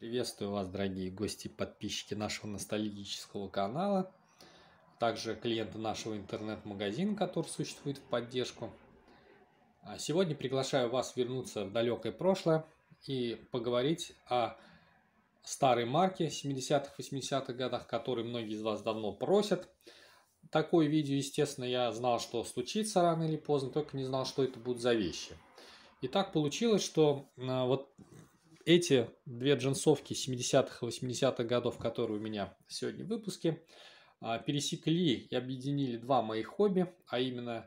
Приветствую вас, дорогие гости и подписчики нашего ностальгического канала, также клиенты нашего интернет-магазина, который существует в поддержку. Сегодня приглашаю вас вернуться в далекое прошлое и поговорить о старой марке 70-х, 80-х годах, которой многие из вас давно просят. Такое видео, естественно, я знал, что случится рано или поздно, только не знал, что это будут за вещи. И так получилось, что вот эти две джинсовки 70-х и 80-х годов, которые у меня сегодня в выпуске, пересекли и объединили два моих хобби, а именно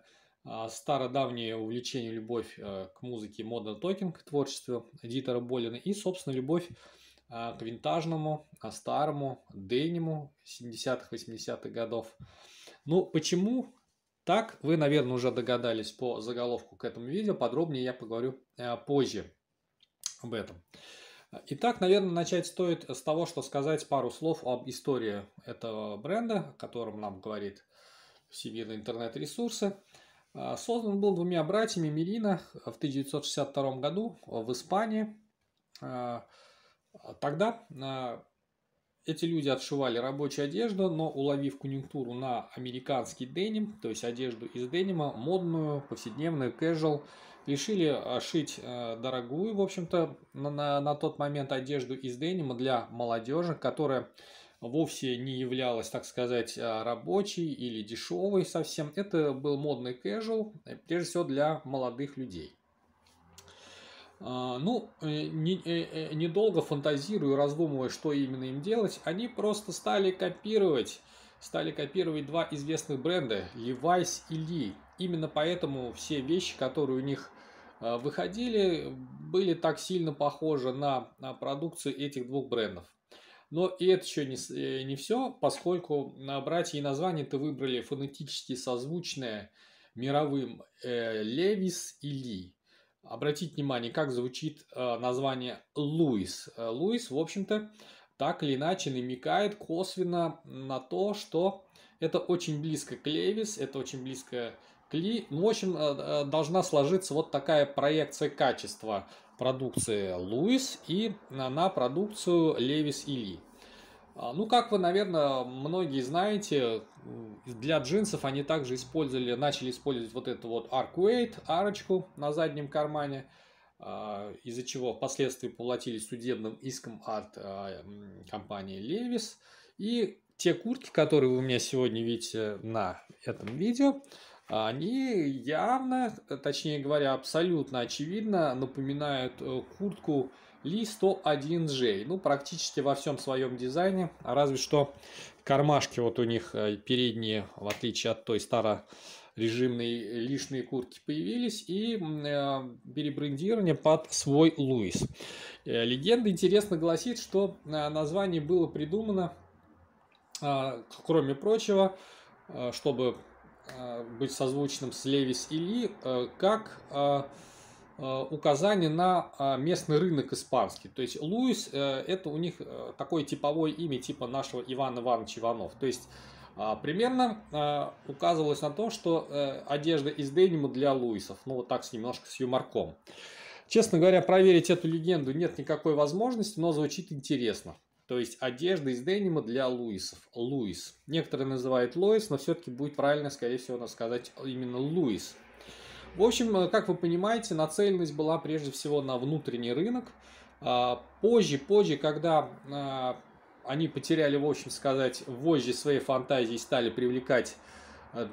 стародавнее увлечение, любовь к музыке Modern Talking, к творчеству Дитера Болена, и, собственно, любовь к винтажному, старому, дениму 70-х, 80-х годов. Ну, почему так, вы, наверное, уже догадались по заголовку к этому видео, подробнее я поговорю позже об этом. Итак, наверное, начать стоит с того, что сказать пару слов об истории этого бренда, о котором нам говорит всемирные интернет-ресурсы. Создан был двумя братьями Мерина в 1962 году в Испании. Тогда эти люди отшивали рабочую одежду, но, уловив конъюнктуру на американский деним, то есть одежду из денима, модную, повседневную, casual, решили шить дорогую, в общем-то, на тот момент одежду из денима для молодежи, которая вовсе не являлась, так сказать, рабочей или дешевой совсем. Это был модный casual, прежде всего для молодых людей. Ну, недолго фантазируя, раздумывая, что именно им делать, они просто стали копировать два известных бренда – Levi's и Lee. Именно поэтому все вещи, которые у них выходили, были так сильно похожи на продукцию этих двух брендов. Но и это еще не все, поскольку братья и названия-то выбрали фонетически созвучные мировым Levi's и Lee. Обратите внимание, как звучит название Luis. Luis, в общем-то, так или иначе намекает косвенно на то, что это очень близко к Levi's, это очень близко к Lee. Ну, в общем, должна сложиться вот такая проекция качества продукции Luis и на продукцию Levi's и Lee. Ну, как вы, наверное, многие знаете, для джинсов они также начали использовать вот эту вот arcuate, арочку на заднем кармане, из-за чего впоследствии поплатились судебным иском от компании Levi's. И те куртки, которые вы у меня сегодня видите на этом видео, они явно, точнее говоря, абсолютно очевидно напоминают куртку Lee 101J, ну, практически во всем своем дизайне, разве что кармашки вот у них передние, в отличие от той старорежимной лишней куртки, появились, и перебрендирование под свой Luis. Легенда, интересно, гласит, что название было придумано, кроме прочего, чтобы быть созвучным с Levi's и Lee, как указание на местный рынок испанский. То есть Luis — это у них такое типовое имя, типа нашего Иван Иванович Иванов. То есть примерно указывалось на то, что одежда из денима для Луисов. Ну вот так, немножко с юморком. Честно говоря, проверить эту легенду нет никакой возможности, но звучит интересно. То есть одежда из денима для Луисов. Luis. Некоторые называют Лоис, но все-таки будет правильно, скорее всего, сказать именно Luis. В общем, как вы понимаете, нацеленность была прежде всего на внутренний рынок. Позже, когда они потеряли, в общем сказать, вожжи своей фантазии и стали привлекать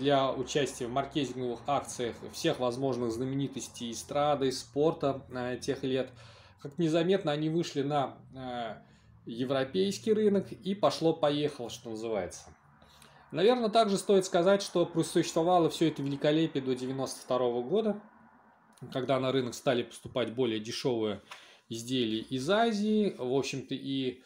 для участия в маркетинговых акциях всех возможных знаменитостей эстрады, спорта тех лет, как незаметно они вышли на европейский рынок, и пошло-поехало, что называется. Наверное, также стоит сказать, что просуществовало все это великолепие до 1992 года, когда на рынок стали поступать более дешевые изделия из Азии. В общем-то, и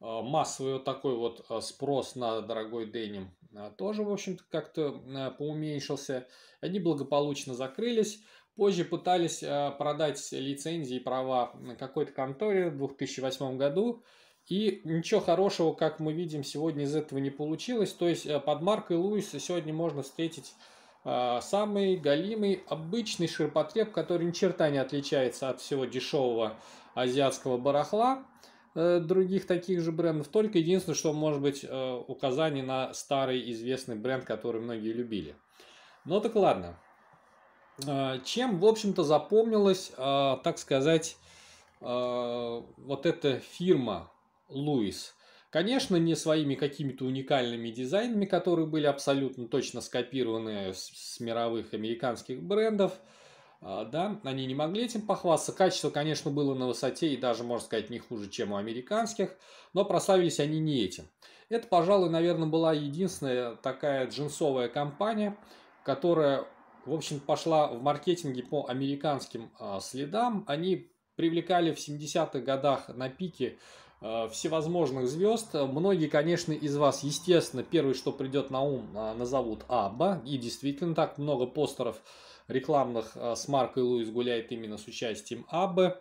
массовый вот такой вот спрос на дорогой деним тоже, в общем-то, как-то поуменьшился. Они благополучно закрылись. Позже пытались продать лицензии и права какой-то конторе в 2008 году. И ничего хорошего, как мы видим, сегодня из этого не получилось. То есть под маркой Luis сегодня можно встретить самый голимый, обычный ширпотреб, который ни черта не отличается от всего дешевого азиатского барахла. других таких же брендов, только единственное, что может быть указание на старый известный бренд, который многие любили. Ну так ладно. Чем, в общем-то, запомнилась, так сказать, вот эта фирма Luis? Конечно, не своими какими-то уникальными дизайнами, которые были абсолютно точно скопированы с мировых американских брендов. Да, они не могли этим похвастаться. Качество, конечно, было на высоте и даже, можно сказать, не хуже, чем у американских. Но прославились они не этим. Это, пожалуй, наверное, была единственная такая джинсовая компания, которая, в общем, пошла в маркетинге по американским следам. Они привлекали в 70-х годах на пике всевозможных звезд. Многие, конечно, из вас, естественно, первое, что придет на ум, назовут ABBA. И действительно так много постеров рекламных с маркой Luis гуляет именно с участием ABBA.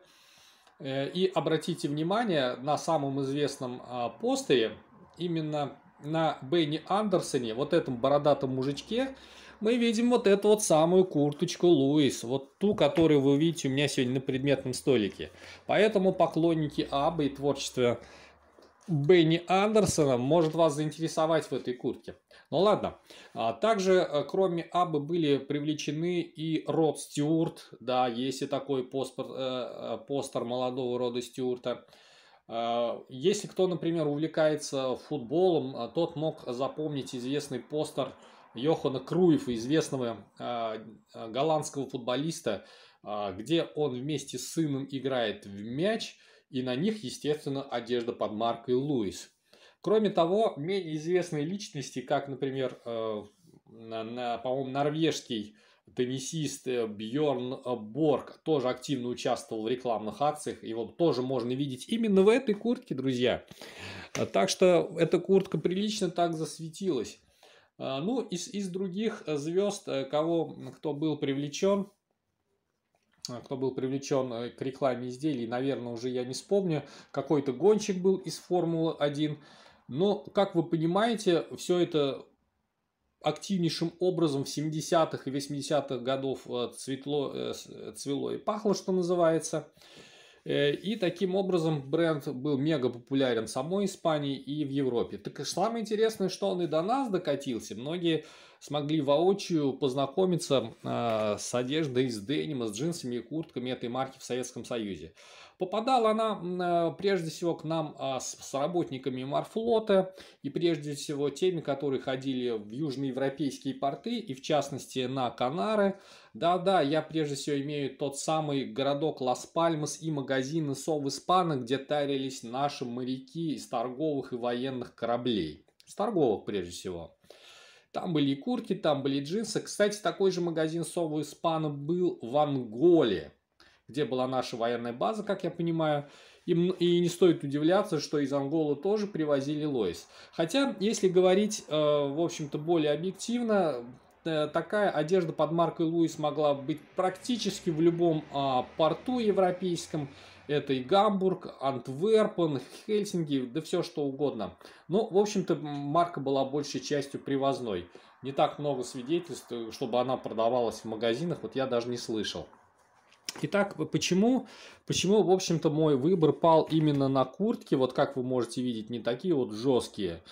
И обратите внимание, на самом известном постере, именно на Бенни Андерсоне, вот этом бородатом мужичке, мы видим вот эту вот самую курточку Luis, вот ту, которую вы видите у меня сегодня на предметном столике. Поэтому поклонники ABBA и творчества Бенни Андерсона может вас заинтересовать в этой куртке. Ну ладно. Также, кроме Аббы, были привлечены и Род Стюарт. Да, есть и такой постер молодого Рода Стюарта. Если кто, например, увлекается футболом, тот мог запомнить известный постер Йохана Круйфа, известного голландского футболиста, где он вместе с сыном играет в мяч. И на них, естественно, одежда под маркой Luis. Кроме того, менее известные личности, как, например, по-моему, норвежский теннисист Бьорн Борг, тоже активно участвовал в рекламных акциях. Его тоже можно видеть именно в этой куртке, друзья. Так что эта куртка прилично так засветилась. Ну, из других звезд, кто был привлечен к рекламе изделий, наверное, уже я не вспомню. Какой-то гонщик был из Формулы-1. Но, как вы понимаете, все это активнейшим образом в 70-х и 80-х годов цвело и пахло, что называется. И таким образом бренд был мега популярен в самой Испании и в Европе. Так самое интересное, что он и до нас докатился. Многие смогли воочию познакомиться с одеждой, с денима, с джинсами и куртками этой марки в Советском Союзе. Попадала она прежде всего к нам с работниками морфлота и прежде всего теми, которые ходили в южноевропейские порты и в частности на Канары. Да-да, я прежде всего имею тот самый городок Лас Пальмас и магазины Сов-Испана, где тарились наши моряки из торговых и военных кораблей. С торговых прежде всего. Там были и куртки, там были и джинсы. Кстати, такой же магазин Sov-Ispana был в Анголе, где была наша военная база, как я понимаю. И не стоит удивляться, что из Анголы тоже привозили Luis. Хотя, если говорить, в общем-то, более объективно, такая одежда под маркой Luis могла быть практически в любом порту европейском. Это и Гамбург, Антверпен, Хельсинки, да все что угодно. Но, в общем-то, марка была большей частью привозной. Не так много свидетельств, чтобы она продавалась в магазинах, вот я даже не слышал. Итак, почему, в общем-то, мой выбор пал именно на куртки? Вот как вы можете видеть, не такие вот жесткие,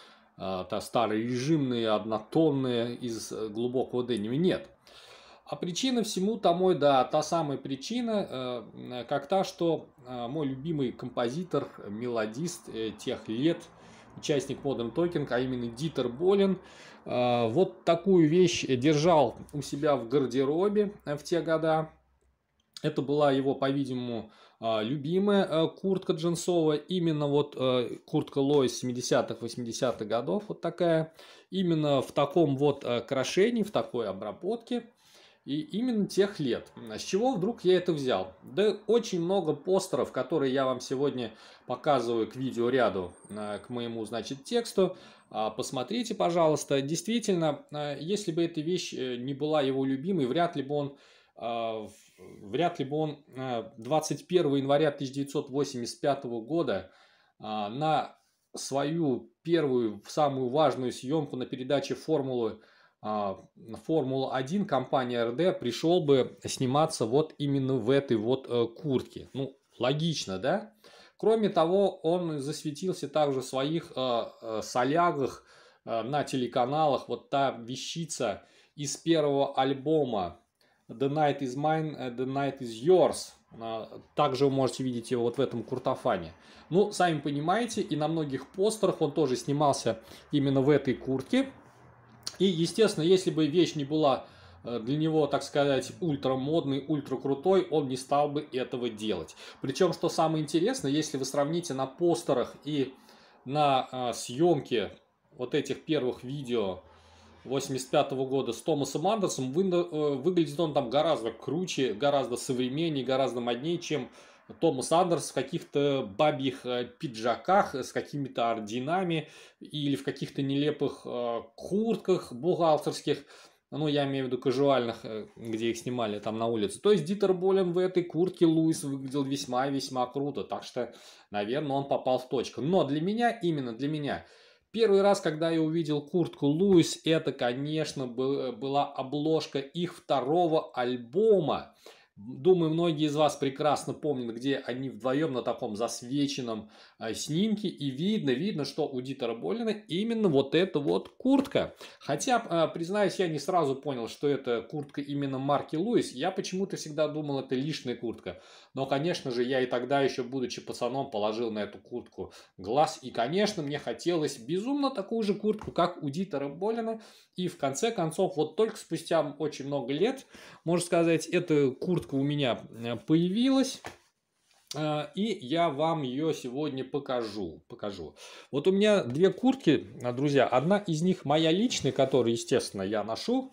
старые режимные, однотонные, из глубокого денима. Нет. А причина всему тому, да, та самая причина, как та, что мой любимый композитор, мелодист тех лет, участник Modern Talking, а именно Дитер Болен, вот такую вещь держал у себя в гардеробе в те года. Это была его, по-видимому, любимая куртка джинсовая, именно вот куртка Luis 70-х, 80-х годов, вот такая, именно в таком вот крашении, в такой обработке. И именно тех лет. С чего вдруг я это взял? Да очень много постеров, которые я вам сегодня показываю к видеоряду, к моему, значит, тексту. Посмотрите, пожалуйста. Действительно, если бы эта вещь не была его любимой, вряд ли бы он 21 января 1985 года на свою первую, самую важную съемку на передаче Формула-1 компания РД пришел бы сниматься вот именно в этой вот куртке. Ну, логично, да? Кроме того, он засветился также в своих солягах на телеканалах. Вот та вещица из первого альбома The Night is Mine, The Night is Yours. Также вы можете видеть его вот в этом куртофане. Ну, сами понимаете, и на многих постерах он тоже снимался именно в этой куртке. И, естественно, если бы вещь не была для него, так сказать, ультрамодный, ультракрутой, он не стал бы этого делать. Причем, что самое интересное, если вы сравните на постерах и на съемке вот этих первых видео 1985-го года с Томасом Андерсом, выглядит он там гораздо круче, гораздо современнее, гораздо моднее, чем Томас Андерс в каких-то бабьих пиджаках с какими-то орденами или в каких-то нелепых куртках бухгалтерских. Ну, я имею в виду кажуальных, где их снимали там на улице. То есть Дитер Болен в этой куртке Луис выглядел весьма-весьма круто. Так что, наверное, он попал в точку. Но для меня, именно для меня, первый раз, когда я увидел куртку Луис, это, конечно, была обложка их второго альбома. Думаю, многие из вас прекрасно помнят, где они вдвоем на таком засвеченном снимке. И видно, что у Дитера Болена именно вот эта вот куртка. Хотя, признаюсь, я не сразу понял, что это куртка именно марки Луис. Я почему-то всегда думал, это лишняя куртка. Но, конечно же, я и тогда еще, будучи пацаном, положил на эту куртку глаз. И, конечно, мне хотелось безумно такую же куртку, как у Дитера Болена. И, в конце концов, вот только спустя очень много лет, можно сказать, эта куртка у меня появилась, и я вам ее сегодня покажу. Вот у меня две куртки, друзья. Одна из них моя личная, которую, естественно, я ношу,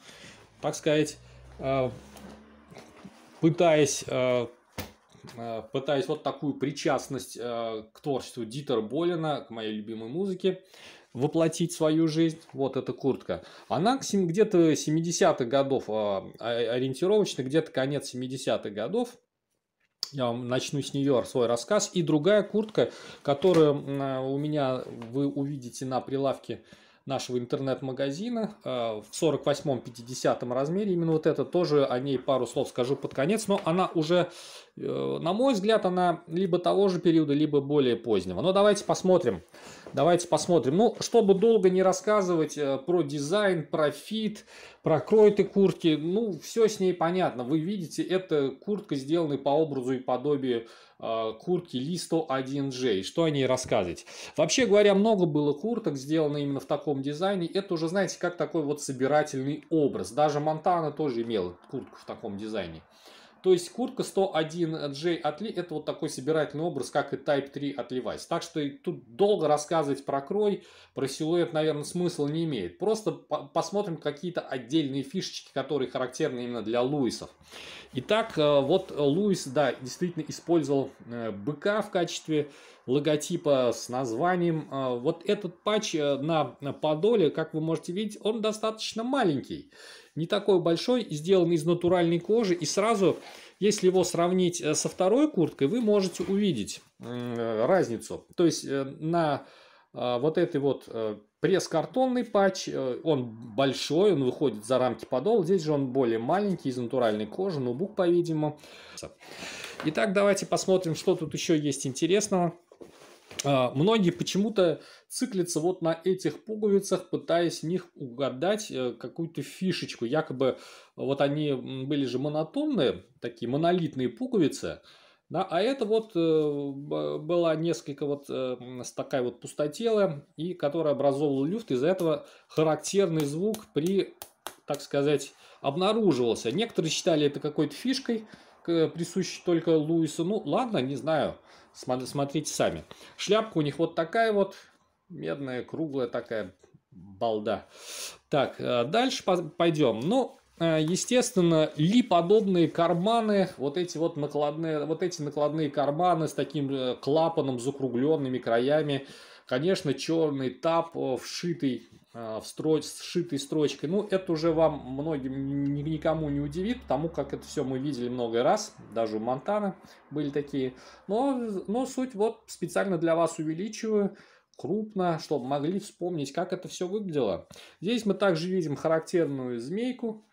так сказать, пытаясь вот такую причастность к творчеству Дитера Болена, к моей любимой музыке, воплотить свою жизнь. Вот эта куртка. Она где-то 70-х годов, ориентировочно, где-то конец 70-х годов. Я вам начну с нее свой рассказ. И другая куртка, которую у меня вы увидите на прилавке нашего интернет-магазина в 48-50 размере. Именно вот это, тоже о ней пару слов скажу под конец. Но она уже, на мой взгляд, она либо того же периода, либо более позднего. Но давайте посмотрим. Ну, чтобы долго не рассказывать про дизайн, про фит, про крой этой куртки, ну, все с ней понятно. Вы видите, эта куртка сделана по образу и подобию куртки Lee 101J. Что о ней рассказывать? Вообще говоря, много было курток, сделано именно в таком дизайне. Это уже, знаете, как такой вот собирательный образ. Даже Монтана тоже имела куртку в таком дизайне. То есть куртка 101J от Lee — это вот такой собирательный образ, как и Type 3 от Levi's. Так что тут долго рассказывать про крой, про силуэт, наверное, смысла не имеет. Просто посмотрим какие-то отдельные фишечки, которые характерны именно для Луисов. Итак, вот Луис, да, действительно использовал быка в качестве логотипа с названием. Вот этот патч на подоле, как вы можете видеть, он достаточно маленький. Не такой большой, сделан из натуральной кожи. И сразу, если его сравнить со второй курткой, вы можете увидеть разницу. То есть на вот этой вот пресс-картонный патч, он большой, он выходит за рамки подола. Здесь же он более маленький, из натуральной кожи, нубук, по-видимому. Итак, давайте посмотрим, что тут еще есть интересного. Многие почему-то циклятся вот на этих пуговицах, пытаясь в них угадать какую-то фишечку. Якобы вот они были же монотонные, такие монолитные пуговицы. Да, а это вот была несколько вот такая вот пустотелая, и которая образовывала люфт. Из-за этого характерный звук при, так сказать, обнаруживался. Некоторые считали это какой-то фишкой, присущей только Луису. Ну ладно, не знаю. Смотрите сами. Шляпка у них вот такая вот, медная, круглая такая балда. Так, дальше пойдем. Ну, естественно, Ли-подобные карманы, вот эти вот накладные, карманы с таким клапаном, закругленными краями. Конечно, черный тап, сшитой строчкой. Ну, это уже вам многим, никому не удивит, потому как это все мы видели много раз. Даже у Монтана были такие. Но суть вот специально для вас увеличиваю крупно, чтобы могли вспомнить, как это все выглядело. Здесь мы также видим характерную змейку.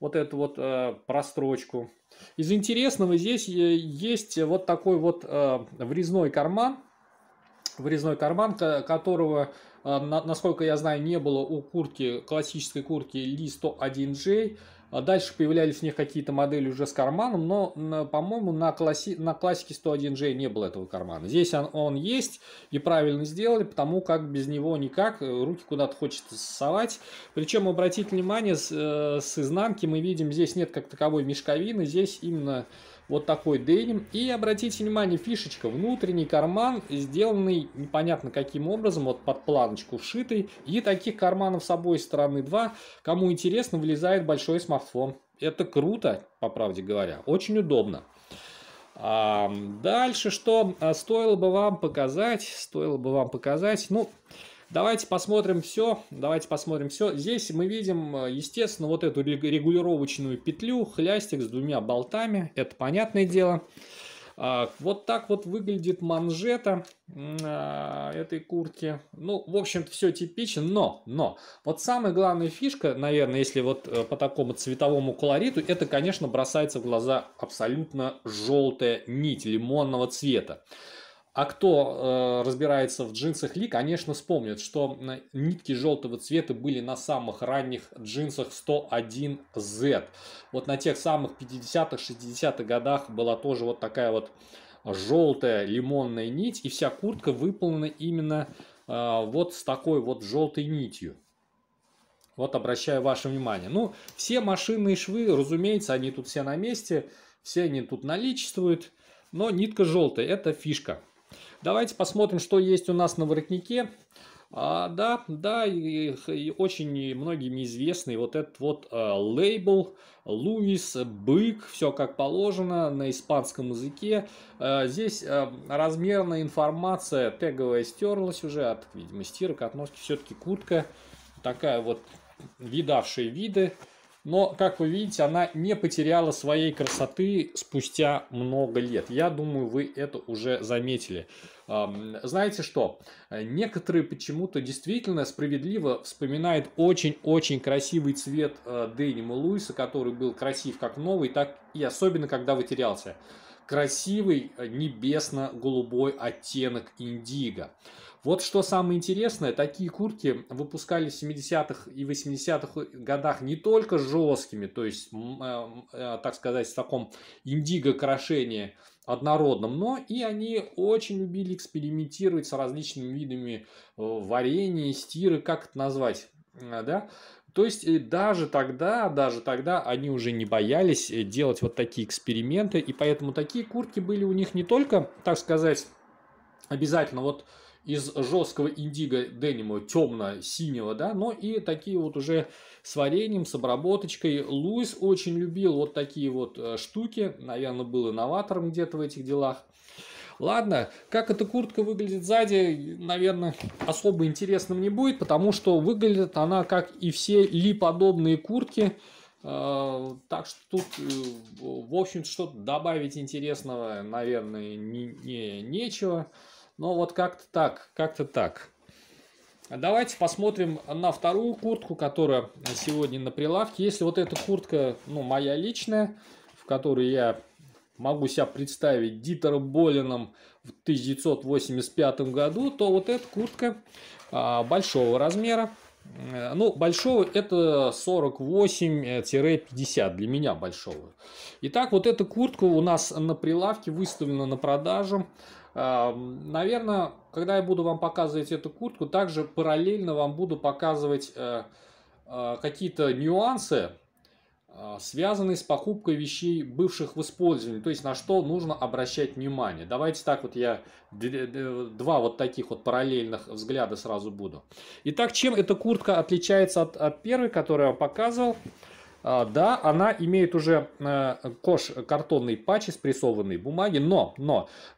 вот эту вот прострочку. Из интересного здесь есть вот такой вот врезной карман. Врезной карман, которого, насколько я знаю, не было у куртки, классической куртки Lee 101J. Дальше появлялись в них какие-то модели уже с карманом, но, по-моему, на классике 101J не было этого кармана. Здесь он есть, и правильно сделали, потому как без него никак, руки куда-то хочется совать. Причем, обратите внимание, с изнанки мы видим, здесь нет как таковой мешковины, здесь именно вот такой деним. И обратите внимание, фишечка, внутренний карман, сделанный непонятно каким образом, вот под планочку вшитый. И таких карманов с обоих стороны 2. Кому интересно, влезает большой смартфон. Это круто, по правде говоря, очень удобно. Дальше что стоило бы вам показать? Ну, давайте посмотрим все. Здесь мы видим, естественно, вот эту регулировочную петлю, хлястик с двумя болтами. Это понятное дело. Вот так вот выглядит манжета этой куртки. Ну, в общем-то, все типично, но вот самая главная фишка, наверное, если вот по такому цветовому колориту, это, конечно, бросается в глаза абсолютно желтая нить лимонного цвета. А кто разбирается в джинсах Ли, конечно, вспомнит, что нитки желтого цвета были на самых ранних джинсах 101Z. Вот на тех самых 50-х, 60-х годах была тоже вот такая вот желтая лимонная нить. И вся куртка выполнена именно вот с такой вот желтой нитью. Вот обращаю ваше внимание. Ну, все машинные швы, разумеется, они тут все на месте. Все они тут наличествуют. Но нитка желтая, это фишка. Давайте посмотрим, что есть у нас на воротнике. И очень многим известный вот этот вот лейбл Луис, бык, все как положено на испанском языке. Здесь размерная информация теговая стерлась уже от, видимо, стирок, от носки. Все-таки куртка такая вот, видавшая виды. Но, как вы видите, она не потеряла своей красоты спустя много лет. Я думаю, вы это уже заметили. Знаете что? Некоторые почему-то действительно справедливо вспоминают очень-очень красивый цвет денима Луиса, который был красив как новый, так и особенно, когда вытерялся. Красивый небесно-голубой оттенок индиго. Вот что самое интересное, такие куртки выпускали в 70-х и 80-х годах не только жесткими, то есть, так сказать, в таком индиго-крашении однородном, но и они очень любили экспериментировать с различными видами варенья, стиры, как это назвать, да? То есть даже тогда они уже не боялись делать вот такие эксперименты, и поэтому такие куртки были у них не только, так сказать, обязательно вот из жесткого индиго денима темно-синего, да, но и такие вот уже с вареньем, с обработочкой. Луис очень любил вот такие вот штуки, наверное, был инноватором где-то в этих делах. Ладно, как эта куртка выглядит сзади, наверное, особо интересным не будет, потому что выглядит она, как и все Ли-подобные куртки. Так что тут, в общем-то, что-то добавить интересного, наверное, нечего. Но вот как-то так, Давайте посмотрим на вторую куртку, которая сегодня на прилавке. Если вот эта куртка, ну, моя личная, в которой я могу себя представить Дитером Боленом в 1985 году, то вот эта куртка большого размера. Ну, большого — это 48-50 для меня большого. Итак, вот эта куртка у нас на прилавке выставлена на продажу. Наверное, когда я буду вам показывать эту куртку, также параллельно вам буду показывать какие-то нюансы, связанные с покупкой вещей, бывших в использовании, то есть на что нужно обращать внимание. Давайте так вот я два вот таких вот параллельных взгляда сразу буду. Итак, чем эта куртка отличается от первой, которую я вам показывал? Да, она имеет уже кош картонной патчи, спрессованной бумаги, но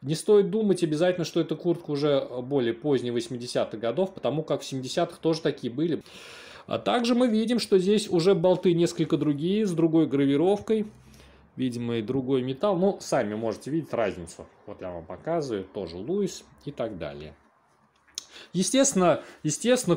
не стоит думать обязательно, что эта куртка уже более поздней 80-х годов, потому как в 70-х тоже такие были. А также мы видим, что здесь уже болты несколько другие, с другой гравировкой, видимо, и другой металл. Ну, сами можете видеть разницу. Вот я вам показываю, тоже Луис и так далее. Естественно,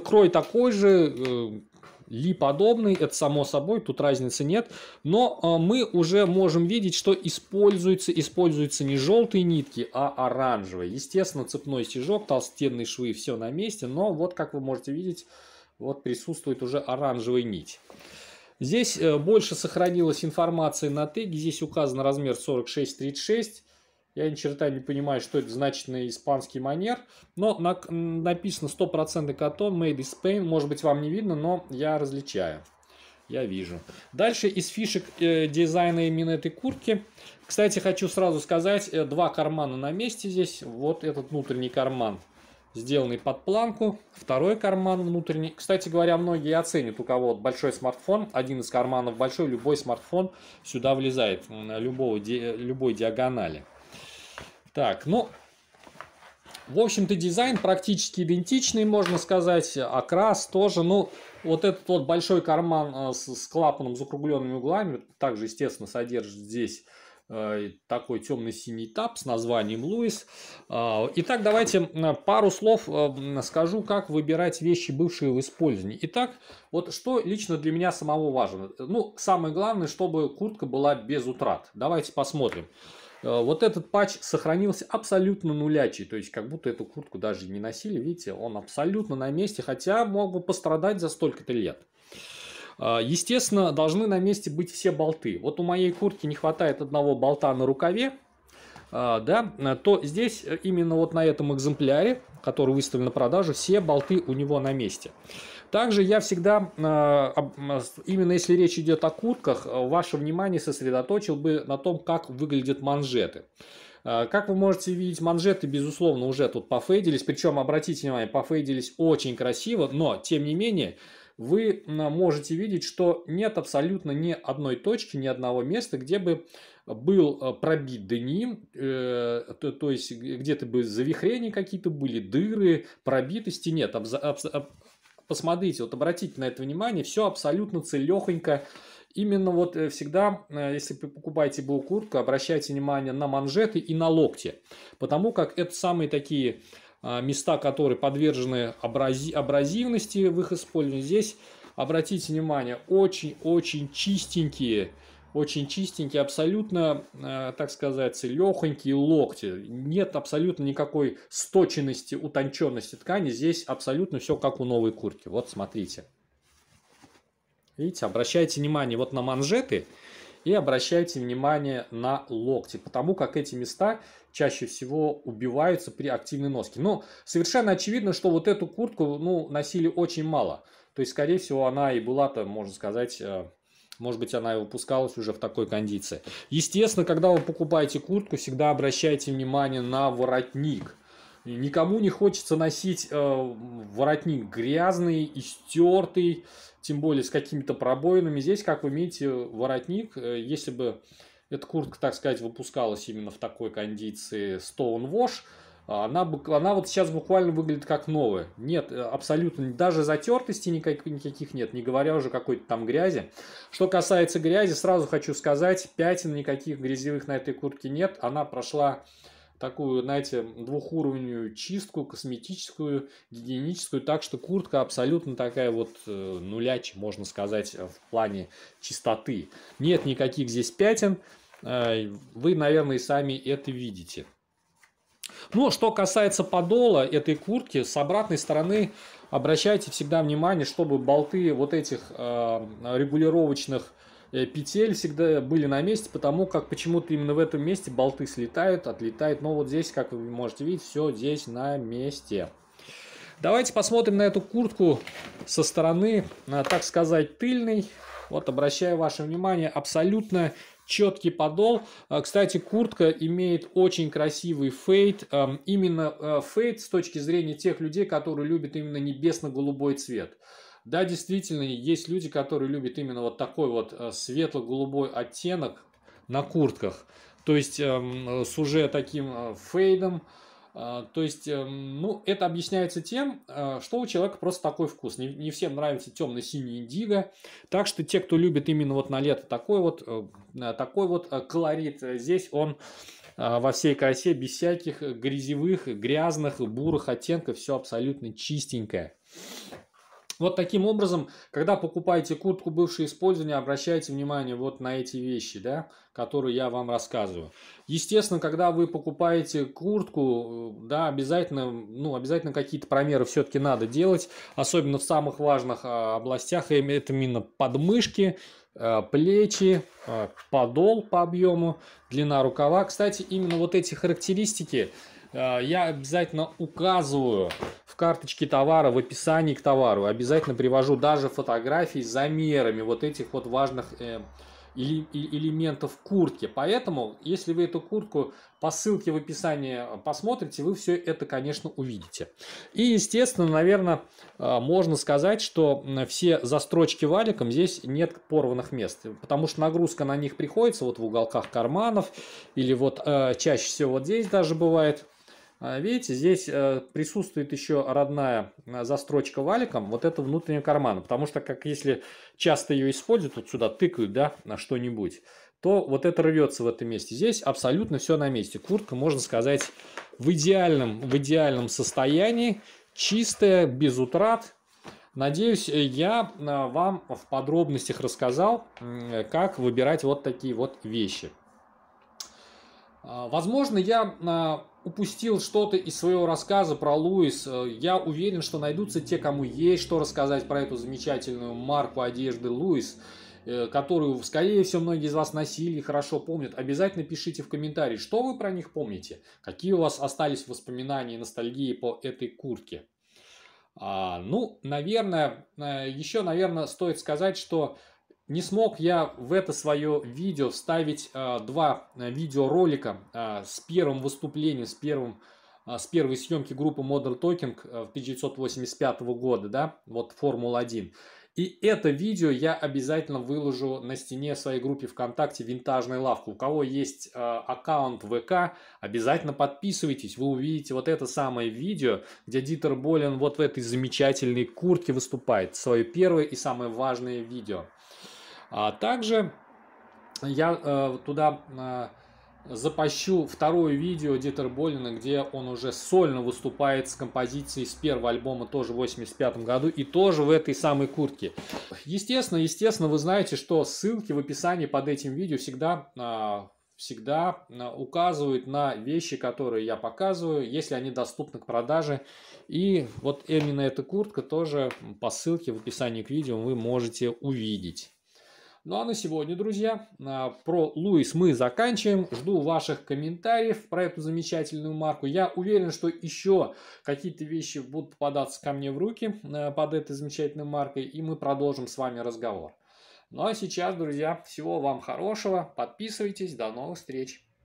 крой такой же, Ли-подобный, это само собой, тут разницы нет. Но мы уже можем видеть, что используются не желтые нитки, а оранжевые. Естественно, цепной стежок, толстенные швы, все на месте. Но вот, как вы можете видеть, вот присутствует уже оранжевая нить. Здесь больше сохранилась информация на теге. Здесь указан размер 46-36. Я ни черта не понимаю, что это значит на испанский манер. Но написано 100% катон, made in Spain. Может быть, вам не видно, но я различаю. Я вижу. Дальше из фишек дизайна именно этой куртки. Кстати, хочу сразу сказать, два кармана на месте здесь. Вот этот внутренний карман, сделанный под планку. Второй карман внутренний. Кстати говоря, многие оценят, у кого большой смартфон. Один из карманов большой, любой смартфон сюда влезает. Любой диагонали. Так, ну, в общем-то, дизайн практически идентичный, можно сказать. Окрас тоже, ну, вот этот вот большой карман с клапаном, с закругленными углами, также, естественно, содержит здесь такой темно-синий тап с названием Luis. Итак, давайте пару слов скажу, как выбирать вещи, бывшие в использовании. Итак, вот что лично для меня самого важно. Ну, самое главное, чтобы куртка была без утрат. Давайте посмотрим. Вот этот патч сохранился абсолютно нулячий, то есть как будто эту куртку даже не носили, видите, он абсолютно на месте, хотя мог бы пострадать за столько-то лет. Естественно, должны на месте быть все болты. Вот у моей куртки не хватает одного болта на рукаве, да, то здесь именно вот на этом экземпляре, который выставлен на продажу, все болты у него на месте. Также я всегда, именно если речь идет о куртках, ваше внимание сосредоточил бы на том, как выглядят манжеты. Как вы можете видеть, манжеты, безусловно, уже тут пофейдились. Причем, обратите внимание, пофейдились очень красиво, но, тем не менее, вы можете видеть, что нет абсолютно ни одной точки, ни одного места, где бы был пробит деним, то есть где-то бы завихрения какие-то были, дыры, пробитости нет. Посмотрите, вот обратите на это внимание, все абсолютно целехонько. Именно вот всегда, если покупаете был куртку, обращайте внимание на манжеты и на локти. Потому как это самые такие места, которые подвержены абразивности в их использовании. Здесь, обратите внимание, очень-очень чистенькие. Очень чистенькие, абсолютно, так сказать, легонькие локти. Нет абсолютно никакой сточенности, утонченности ткани. Здесь абсолютно все как у новой куртки. Вот смотрите. Видите, обращайте внимание вот на манжеты и обращайте внимание на локти. Потому как эти места чаще всего убиваются при активной носке. Но совершенно очевидно, что вот эту куртку, ну, носили очень мало. То есть, скорее всего, она и была-то, можно сказать... Может быть, она и выпускалась уже в такой кондиции. Естественно, когда вы покупаете куртку, всегда обращайте внимание на воротник. Никому не хочется носить воротник грязный, истертый, тем более с какими-то пробоинами. Здесь, как вы видите, воротник, если бы эта куртка, так сказать, выпускалась именно в такой кондиции Stone Wash, она вот сейчас буквально выглядит как новая. Нет, абсолютно, даже затертости никаких нет, не говоря уже какой-то там грязи. Что касается грязи, сразу хочу сказать, пятен никаких грязевых на этой куртке нет. Она прошла такую, знаете, двухуровневую чистку, косметическую, гигиеническую. Так что куртка абсолютно такая вот нулячь, можно сказать, в плане чистоты. Нет никаких здесь пятен, вы, наверное, и сами это видите. Ну, что касается подола этой куртки, с обратной стороны обращайте всегда внимание, чтобы болты вот этих регулировочных петель всегда были на месте, потому как почему-то именно в этом месте болты слетают, отлетают. Но вот здесь, как вы можете видеть, все здесь на месте. Давайте посмотрим на эту куртку со стороны, так сказать, тыльной. Вот, обращаю ваше внимание, абсолютно четкий подол. Кстати, куртка имеет очень красивый фейд. Именно фейд с точки зрения тех людей, которые любят именно небесно-голубой цвет. Да, действительно, есть люди, которые любят именно вот такой вот светло-голубой оттенок на куртках. То есть, с уже таким фейдом. То есть, ну, это объясняется тем, что у человека просто такой вкус. Не всем нравится темно-синий индиго. Так что те, кто любит именно вот на лето такой вот колорит, здесь он во всей красе, без всяких грязевых, грязных, бурых оттенков. Все абсолютно чистенькое. Вот таким образом, когда покупаете куртку бывшего использования, обращайте внимание вот на эти вещи, да, которые я вам рассказываю. Естественно, когда вы покупаете куртку, да, обязательно какие-то промеры все-таки надо делать, особенно в самых важных областях, это именно подмышки, плечи, подол по объему, длина рукава. Кстати, именно вот эти характеристики я обязательно указываю в карточке товара, в описании к товару. Обязательно привожу даже фотографии с замерами вот этих вот важных элементов куртки. Поэтому, если вы эту куртку по ссылке в описании посмотрите, вы все это, конечно, увидите. И, естественно, наверное, можно сказать, что все застрочки валиком, здесь нет порванных мест, потому что нагрузка на них приходится вот в уголках карманов или вот чаще всего вот здесь даже бывает. Видите, здесь присутствует еще родная застрочка валиком, вот это внутреннего кармана, потому что как если часто ее используют, вот сюда тыкают, да, на что-нибудь, то вот это рвется в этом месте. Здесь абсолютно все на месте. Куртка, можно сказать, в идеальном состоянии, чистая, без утрат. Надеюсь, я вам в подробностях рассказал, как выбирать вот такие вот вещи. Возможно, я упустил что-то из своего рассказа про Луис. Я уверен, что найдутся те, кому есть что рассказать про эту замечательную марку одежды Луис, которую, скорее всего, многие из вас носили и хорошо помнят. Обязательно пишите в комментарии, что вы про них помните, какие у вас остались воспоминания и ностальгии по этой куртке. Ну, наверное, еще, стоит сказать, что не смог я в это свое видео вставить два видеоролика с первым выступлением, с первой съемки группы Modern Talking в 1985 года, да, вот Формула-1. И это видео я обязательно выложу на стене в своей группе ВКонтакте «Винтажная лавка». У кого есть аккаунт ВК, обязательно подписывайтесь. Вы увидите вот это самое видео, где Дитер Болен вот в этой замечательной куртке выступает. Свое первое и самое важное видео. А также я туда запощу второе видео Дитера Болена, где он уже сольно выступает с композицией с первого альбома, тоже в 1985 году, и тоже в этой самой куртке. Естественно, вы знаете, что ссылки в описании под этим видео всегда указывают на вещи, которые я показываю, если они доступны к продаже. И вот именно эта куртка тоже по ссылке в описании к видео вы можете увидеть. Ну а на сегодня, друзья, про Луис мы заканчиваем. Жду ваших комментариев про эту замечательную марку. Я уверен, что еще какие-то вещи будут попадаться ко мне в руки под этой замечательной маркой, и мы продолжим с вами разговор. Ну а сейчас, друзья, всего вам хорошего. Подписывайтесь. До новых встреч.